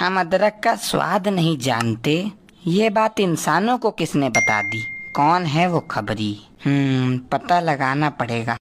हम अदरक का स्वाद नहीं जानते, ये बात इंसानों को किसने बता दी? कौन है वो खबरी? पता लगाना पड़ेगा।